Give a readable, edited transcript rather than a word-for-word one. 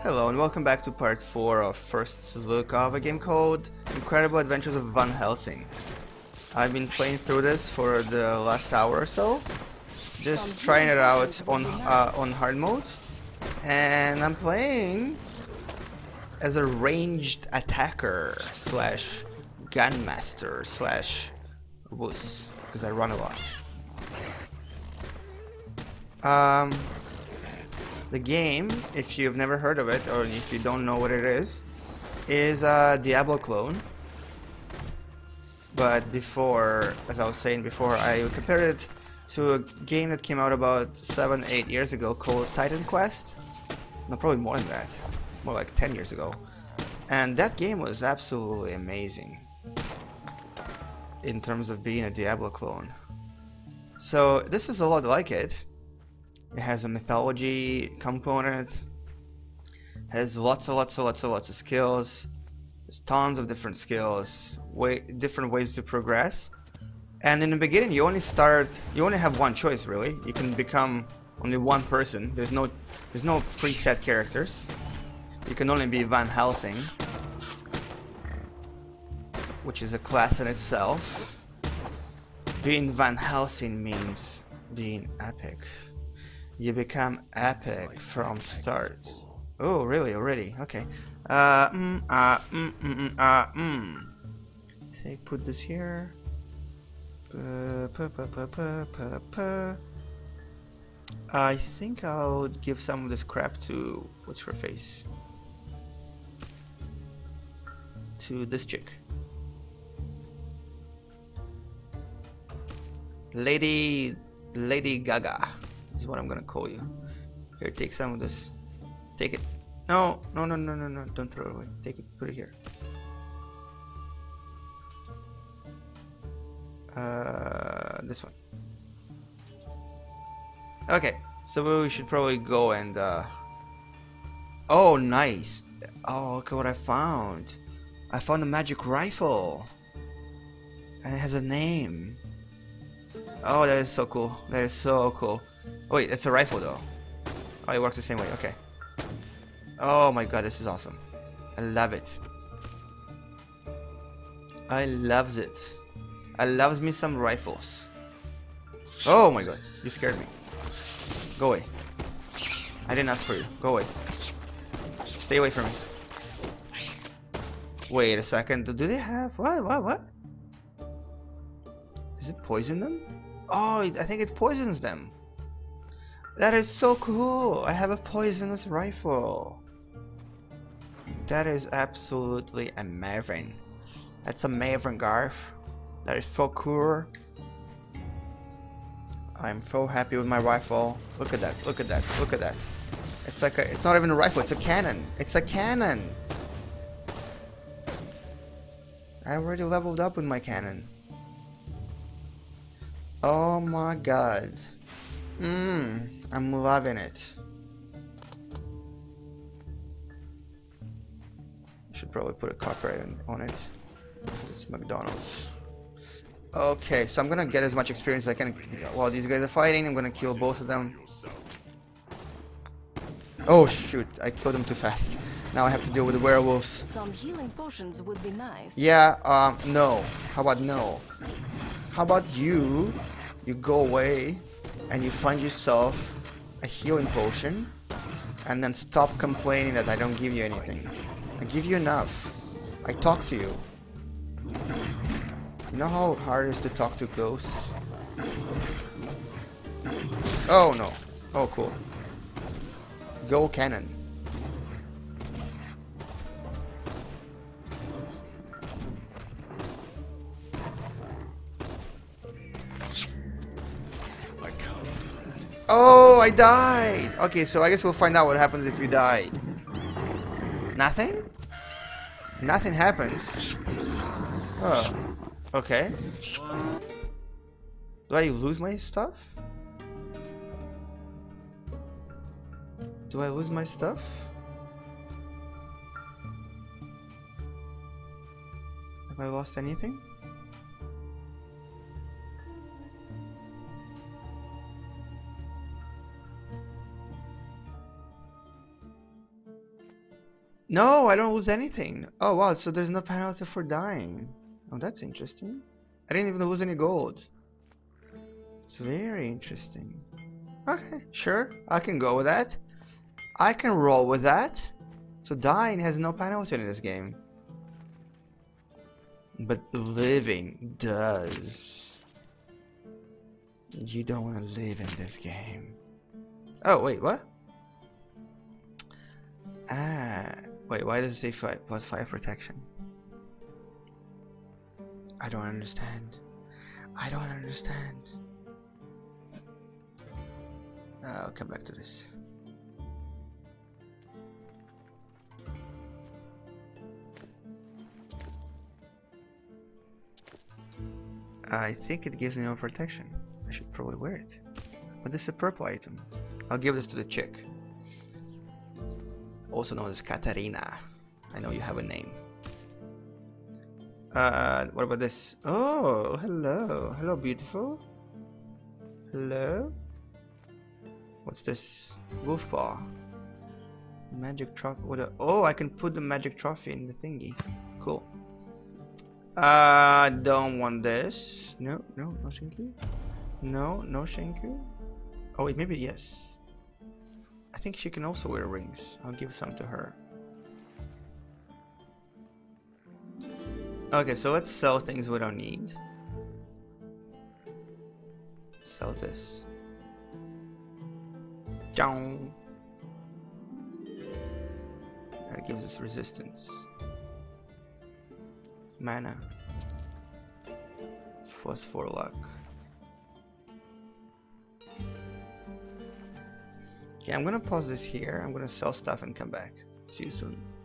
Hello and welcome back to part 4 of first look of a game called Incredible Adventures of Van Helsing. I've been playing through this for the last hour or so, just trying it out on hard mode, and I'm playing as a ranged attacker slash gunmaster slash wuss, because I run a lot. The game, if you've never heard of it or if you don't know what it is a Diablo clone. But before, as I was saying before, I compared it to a game that came out about 7-8 years ago called Titan Quest. No, probably more than that. More like 10 years ago. And that game was absolutely amazing in terms of being a Diablo clone. So this is a lot like it. It has a mythology component, has lots of skills, there's tons of different skills, different ways to progress. And in the beginning you only have one choice really. You can become only one person. There's no preset characters. You can only be Van Helsing, which is a class in itself. Being Van Helsing means being epic. You become epic from start. Oh, really? Already? Okay. Take, put this here. I think I'll give some of this crap to what's her face? To this chick. Lady Gaga. Is what I'm gonna call you. Here, take some of this. Take it. No, don't throw it away. Take it, put it here. This one. Okay, so we should probably go and oh, nice. Oh, look at what I found. I found a magic rifle. And it has a name. Oh, that is so cool. That is so cool. Oh, wait, it's a rifle though. Oh, it works the same way. Okay. Oh my god, this is awesome. I love it. I loves it. I loves me some rifles. Oh my god, you scared me. Go away. I didn't ask for you. Go away. Stay away from me. Wait a second. Do they have what? Does it poison them? Oh, I think it poisons them. That is so cool! I have a poisonous rifle. That is absolutely amazing. That's amazing, Garf. That is so cool. I'm so happy with my rifle. Look at that! Look at that! Look at that! It's like a—it's not even a rifle. It's a cannon. It's a cannon. I already leveled up with my cannon. Oh my god. I'm loving it. I should probably put a copyright on it. It's McDonald's. Okay, so I'm gonna get as much experience as I can while these guys are fighting. I'm gonna kill both of them. Oh shoot, I killed them too fast. Now I have to deal with the werewolves. Some healing potions would be nice. Yeah, no. How about no? How about you? You go away and you find yourself a healing potion and then stop complaining that I don't give you anything. I give you enough. I talk to you. You know how hard it is to talk to ghosts? Oh no. Oh cool. Go cannon. Oh, I died! Okay, so I guess we'll find out what happens if you die. Nothing? Nothing happens. Oh, okay. Do I lose my stuff? Do I lose my stuff? Have I lost anything? No, I don't lose anything. Oh wow, so there's no penalty for dying. Oh, that's interesting. I didn't even lose any gold. It's very interesting. Okay, sure, I can go with that. I can roll with that. So dying has no penalty in this game. But living does. You don't want to live in this game. Oh, wait, what? Ah, wait, why does it say five, plus 5 protection? I don't understand. I don't understand. I'll come back to this. I think it gives me no protection. I should probably wear it. But this is a purple item. I'll give this to the chick. Also known as Katarina. I know you have a name. What about this? Oh, hello. Hello, beautiful. Hello. What's this? Wolf paw. Magic trophy. Oh, I can put the magic trophy in the thingy. Cool. I don't want this. No, no, no, thank you. No, no, thank you. Oh, wait, maybe yes. I think she can also wear rings. I'll give some to her. Okay, so let's sell things we don't need. Sell this. Down. That gives us resistance. Mana. Plus 4 luck. Okay, I'm gonna pause this here. I'm gonna sell stuff and come back. See you soon.